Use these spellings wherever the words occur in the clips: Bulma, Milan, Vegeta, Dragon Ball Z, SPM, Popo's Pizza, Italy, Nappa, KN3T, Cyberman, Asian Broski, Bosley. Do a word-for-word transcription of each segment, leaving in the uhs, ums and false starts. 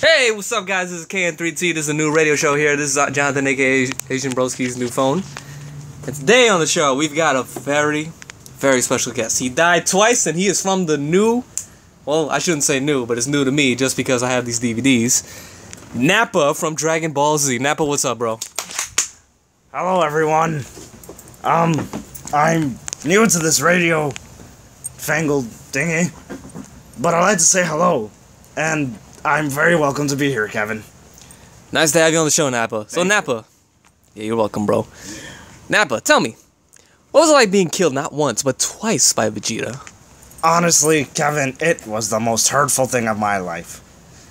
Hey, what's up, guys? This is K N three T. This is a new radio show here. This is Jonathan, aka Asian Broski's new phone. And today on the show, we've got a very, very special guest. He died twice, and he is from the new... Well, I shouldn't say new, but it's new to me just because I have these D V Ds. Nappa from Dragon Ball Z. Nappa, what's up, bro? Hello, everyone. Um, I'm new to this radio fangled thingy, but I'd like to say hello, and... I'm very welcome to be here, Kevin. Nice to have you on the show, Nappa. So, Nappa. Yeah, you're welcome, bro. Nappa, tell me, what was it like being killed not once, but twice by Vegeta? Honestly, Kevin, it was the most hurtful thing of my life.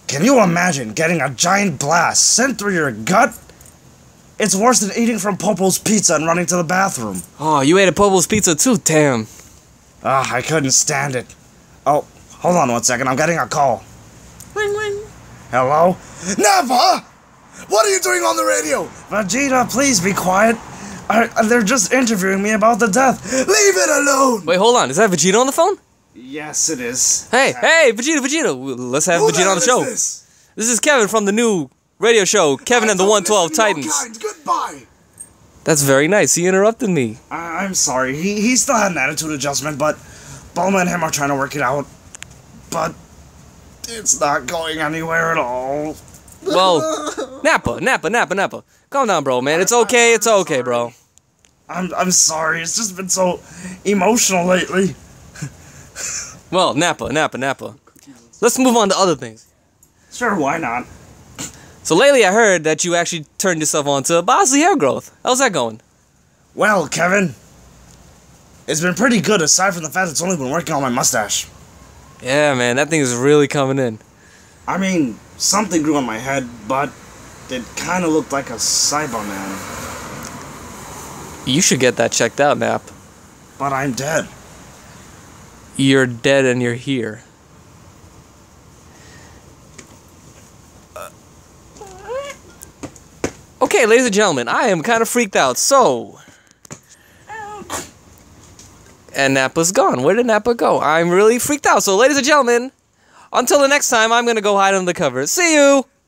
Can you imagine getting a giant blast sent through your gut? It's worse than eating from Popo's Pizza and running to the bathroom. Oh, you ate a Popo's Pizza too? Damn. Ah, uh, I couldn't stand it. Oh, hold on one second, I'm getting a call. Ring, ring. Hello? Nappa! What are you doing on the radio? Vegeta, please be quiet. I, they're just interviewing me about the death. Leave it alone! Wait, hold on. Is that Vegeta on the phone? Yes, it is. Hey, uh, hey, Vegeta, Vegeta. Let's have Vegeta on the show. This? this is Kevin from the new radio show, Kevin and the one twelve Titans. Goodbye. That's very nice. He interrupted me. I, I'm sorry. He, he still had an attitude adjustment, but Bulma and him are trying to work it out. But... it's not going anywhere at all. Well, Nappa, Nappa, Nappa, Nappa. Calm down, bro, man. It's okay, it's okay, bro. I'm I'm sorry. It's just been so emotional lately. Well, Nappa, Nappa, Nappa. Let's move on to other things. Sure, why not? So lately I heard that you actually turned yourself on to Bosley hair growth. How's that going? Well, Kevin, it's been pretty good aside from the fact it's only been working on my mustache. Yeah, man, that thing is really coming in. I mean, something grew on my head, but it kind of looked like a Cyberman. You should get that checked out, Nap. But I'm dead. You're dead and you're here. Uh. Okay, ladies and gentlemen, I am kind of freaked out, so... and Nappa's gone. Where did Nappa go? I'm really freaked out. So, ladies and gentlemen, until the next time, I'm going to go hide under the covers. See you!